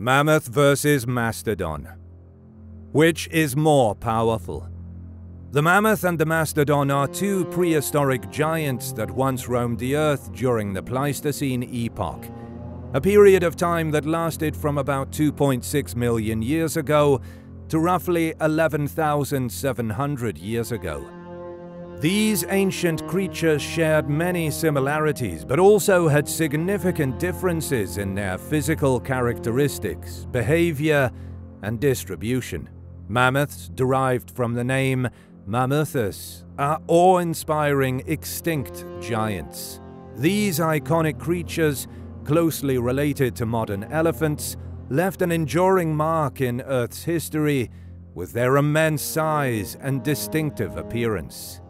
Mammoth versus Mastodon. Which is more powerful? The mammoth and the mastodon are two prehistoric giants that once roamed the Earth during the Pleistocene epoch, a period of time that lasted from about 2.6 million years ago to roughly 11,700 years ago. These ancient creatures shared many similarities, but also had significant differences in their physical characteristics, behavior, and distribution. Mammoths, derived from the name Mammuthus, are awe-inspiring extinct giants. These iconic creatures, closely related to modern elephants, left an enduring mark in Earth's history with their immense size and distinctive appearance.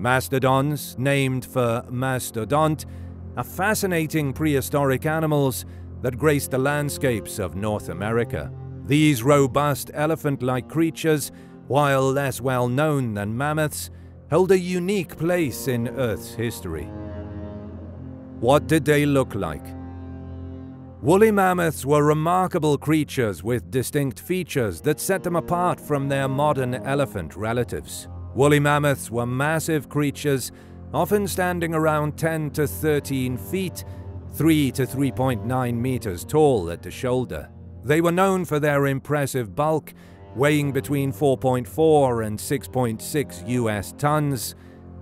Mastodons, named for mastodont, are fascinating prehistoric animals that grace the landscapes of North America. These robust elephant-like creatures, while less well-known than mammoths, held a unique place in Earth's history. What did they look like? Woolly mammoths were remarkable creatures with distinct features that set them apart from their modern elephant relatives. Woolly mammoths were massive creatures, often standing around 10 to 13 feet, 3 to 3.9 meters tall at the shoulder. They were known for their impressive bulk, weighing between 4.4 and 6.6 US tons,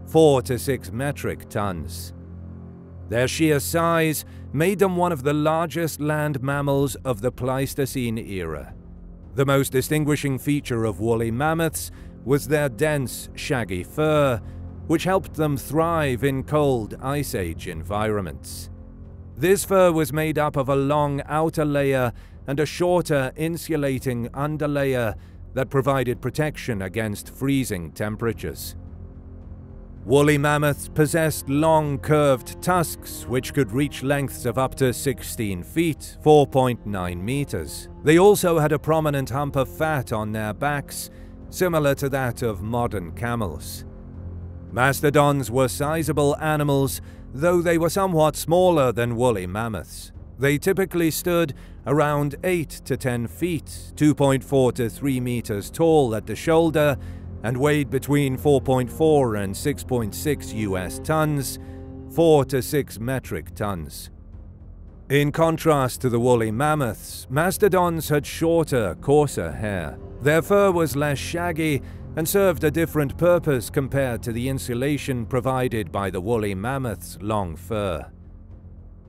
4 to 6 metric tons. Their sheer size made them one of the largest land mammals of the Pleistocene era. The most distinguishing feature of woolly mammoths was their dense, shaggy fur, which helped them thrive in cold, ice age environments. This fur was made up of a long outer layer and a shorter, insulating underlayer that provided protection against freezing temperatures. Woolly mammoths possessed long, curved tusks which could reach lengths of up to 16 feet, 4.9 meters. They also had a prominent hump of fat on their backs, similar to that of modern camels. Mastodons were sizable animals, though they were somewhat smaller than woolly mammoths. They typically stood around 8 to 10 feet, 2.4 to 3 meters tall at the shoulder, and weighed between 4.4 and 6.6 US tons, 4 to 6 metric tons. In contrast to the woolly mammoths, mastodons had shorter, coarser hair. Their fur was less shaggy and served a different purpose compared to the insulation provided by the woolly mammoth's long fur.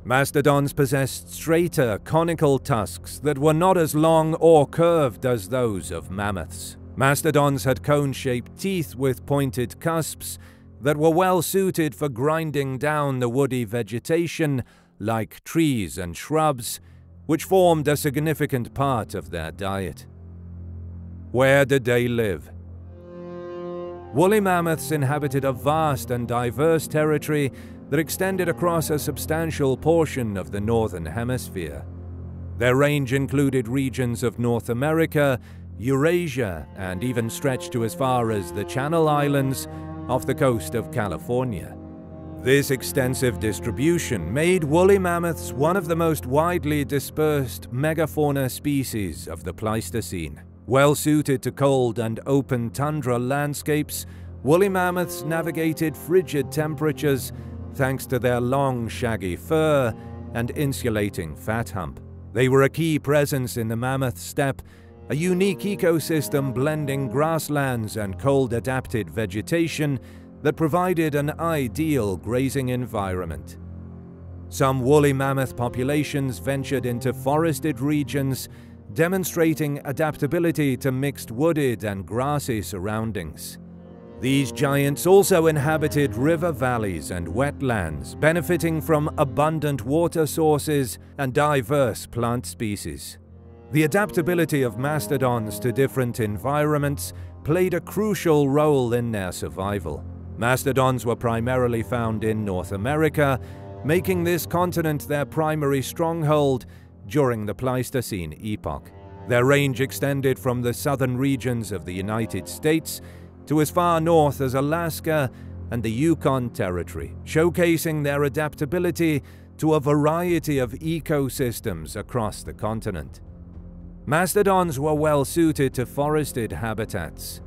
Mastodons possessed straighter, conical tusks that were not as long or curved as those of mammoths. Mastodons had cone-shaped teeth with pointed cusps that were well suited for grinding down the woody vegetation, like trees and shrubs, which formed a significant part of their diet. Where did they live? Woolly mammoths inhabited a vast and diverse territory that extended across a substantial portion of the Northern Hemisphere. Their range included regions of North America, Eurasia, and even stretched to as far as the Channel Islands off the coast of California. This extensive distribution made woolly mammoths one of the most widely dispersed megafauna species of the Pleistocene. Well suited to cold and open tundra landscapes, woolly mammoths navigated frigid temperatures thanks to their long, shaggy fur and insulating fat hump. They were a key presence in the mammoth steppe, a unique ecosystem blending grasslands and cold-adapted vegetation that provided an ideal grazing environment. Some woolly mammoth populations ventured into forested regions, demonstrating adaptability to mixed wooded and grassy surroundings. These giants also inhabited river valleys and wetlands, benefiting from abundant water sources and diverse plant species. The adaptability of mastodons to different environments played a crucial role in their survival. Mastodons were primarily found in North America, making this continent their primary stronghold during the Pleistocene epoch. Their range extended from the southern regions of the United States to as far north as Alaska and the Yukon Territory, showcasing their adaptability to a variety of ecosystems across the continent. Mastodons were well suited to forested habitats.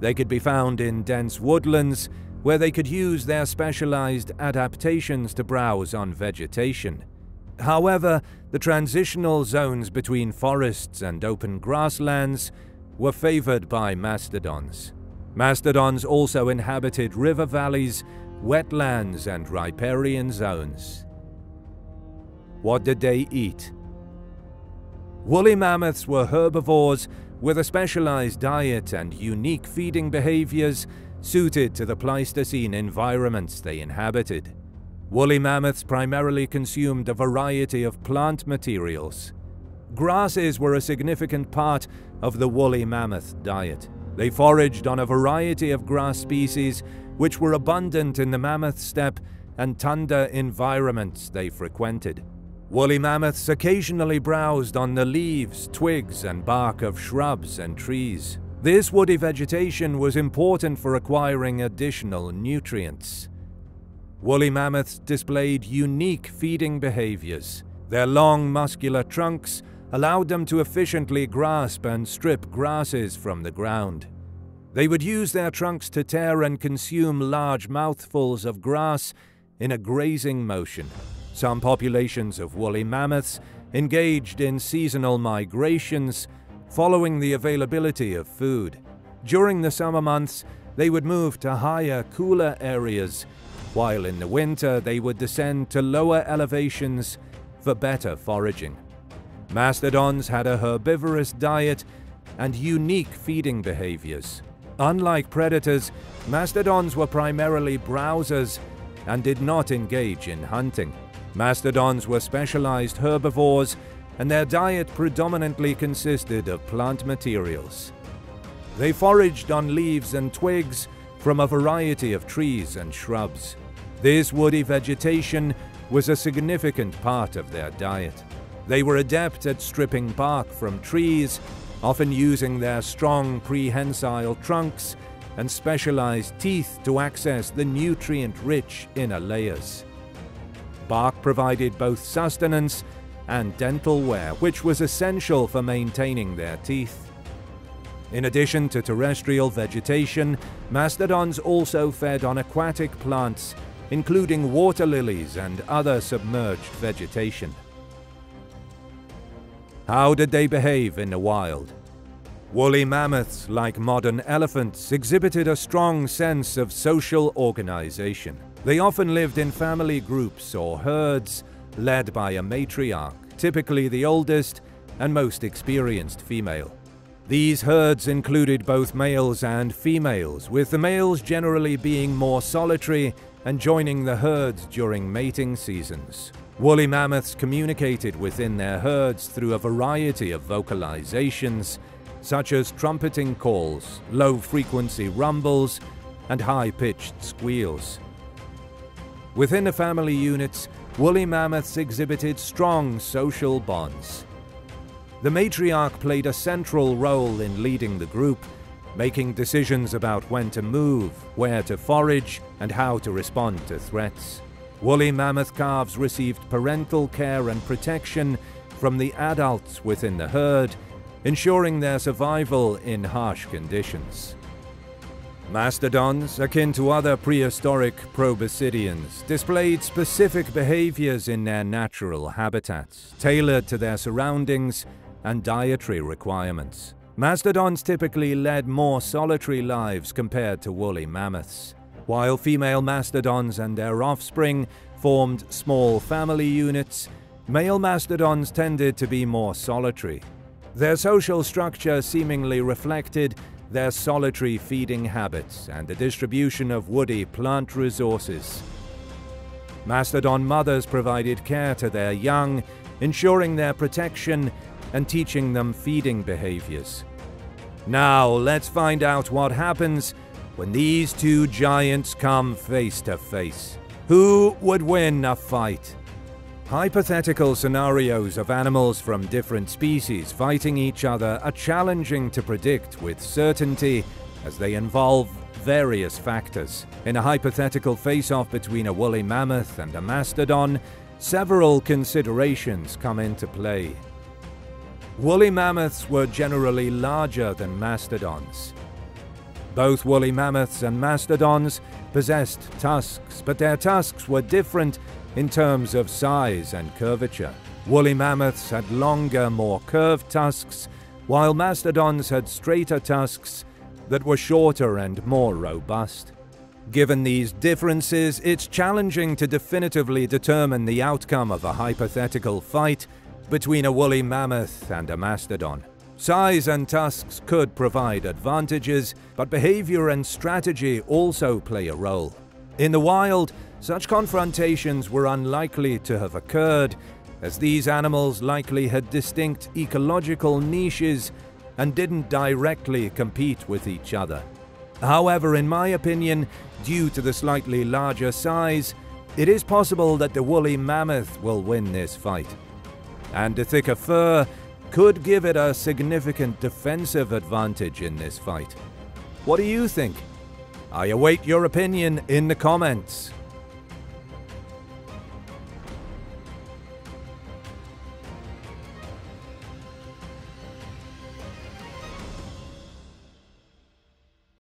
They could be found in dense woodlands, where they could use their specialized adaptations to browse on vegetation. However, the transitional zones between forests and open grasslands were favored by mastodons. Mastodons also inhabited river valleys, wetlands, and riparian zones. What did they eat? Woolly mammoths were herbivores with a specialized diet and unique feeding behaviors suited to the Pleistocene environments they inhabited. Woolly mammoths primarily consumed a variety of plant materials. Grasses were a significant part of the woolly mammoth diet. They foraged on a variety of grass species which were abundant in the mammoth steppe and tundra environments they frequented. Woolly mammoths occasionally browsed on the leaves, twigs, and bark of shrubs and trees. This woody vegetation was important for acquiring additional nutrients. Woolly mammoths displayed unique feeding behaviors. Their long, muscular trunks allowed them to efficiently grasp and strip grasses from the ground. They would use their trunks to tear and consume large mouthfuls of grass in a grazing motion. Some populations of woolly mammoths engaged in seasonal migrations following the availability of food. During the summer months, they would move to higher, cooler areas, while in the winter they would descend to lower elevations for better foraging. Mastodons had a herbivorous diet and unique feeding behaviors. Unlike predators, mastodons were primarily browsers and did not engage in hunting. Mastodons were specialized herbivores, and their diet predominantly consisted of plant materials. They foraged on leaves and twigs from a variety of trees and shrubs. This woody vegetation was a significant part of their diet. They were adept at stripping bark from trees, often using their strong prehensile trunks and specialized teeth to access the nutrient-rich inner layers. Bark provided both sustenance and dental wear, which was essential for maintaining their teeth. In addition to terrestrial vegetation, mastodons also fed on aquatic plants, including water lilies and other submerged vegetation. How did they behave in the wild? Woolly mammoths, like modern elephants, exhibited a strong sense of social organization. They often lived in family groups or herds, led by a matriarch, typically the oldest and most experienced female. These herds included both males and females, with the males generally being more solitary and joining the herds during mating seasons. Woolly mammoths communicated within their herds through a variety of vocalizations, such as trumpeting calls, low-frequency rumbles, and high-pitched squeals. Within the family units, woolly mammoths exhibited strong social bonds. The matriarch played a central role in leading the group, making decisions about when to move, where to forage, and how to respond to threats. Woolly mammoth calves received parental care and protection from the adults within the herd, ensuring their survival in harsh conditions. Mastodons, akin to other prehistoric proboscideans, displayed specific behaviors in their natural habitats, tailored to their surroundings and dietary requirements. Mastodons typically led more solitary lives compared to woolly mammoths. While female mastodons and their offspring formed small family units, male mastodons tended to be more solitary. Their social structure seemingly reflected their solitary feeding habits and the distribution of woody plant resources. Mastodon mothers provided care to their young, ensuring their protection and teaching them feeding behaviors. Now, let's find out what happens when these two giants come face to face. Who would win a fight? Hypothetical scenarios of animals from different species fighting each other are challenging to predict with certainty, as they involve various factors. In a hypothetical face-off between a woolly mammoth and a mastodon, Several considerations come into play. Woolly mammoths were generally larger than mastodons. Both woolly mammoths and mastodons possessed tusks, but their tusks were different in terms of size and curvature. Woolly mammoths had longer, more curved tusks, while mastodons had straighter tusks that were shorter and more robust. Given these differences, it's challenging to definitively determine the outcome of a hypothetical fight between a woolly mammoth and a mastodon. Size and tusks could provide advantages, but behavior and strategy also play a role. In the wild, such confrontations were unlikely to have occurred, as these animals likely had distinct ecological niches and didn't directly compete with each other. However, in my opinion, due to the slightly larger size, it is possible that the woolly mammoth will win this fight. And the thicker fur could give it a significant defensive advantage in this fight. What do you think? I await your opinion in the comments.